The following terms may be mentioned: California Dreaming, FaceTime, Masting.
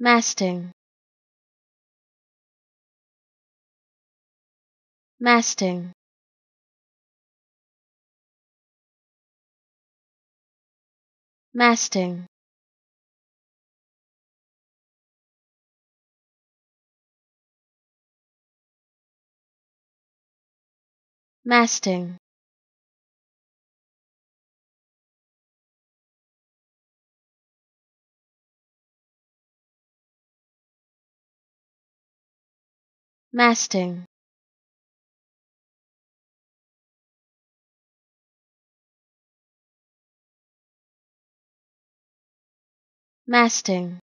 Masting. Masting. Masting. Masting. Masting. Masting.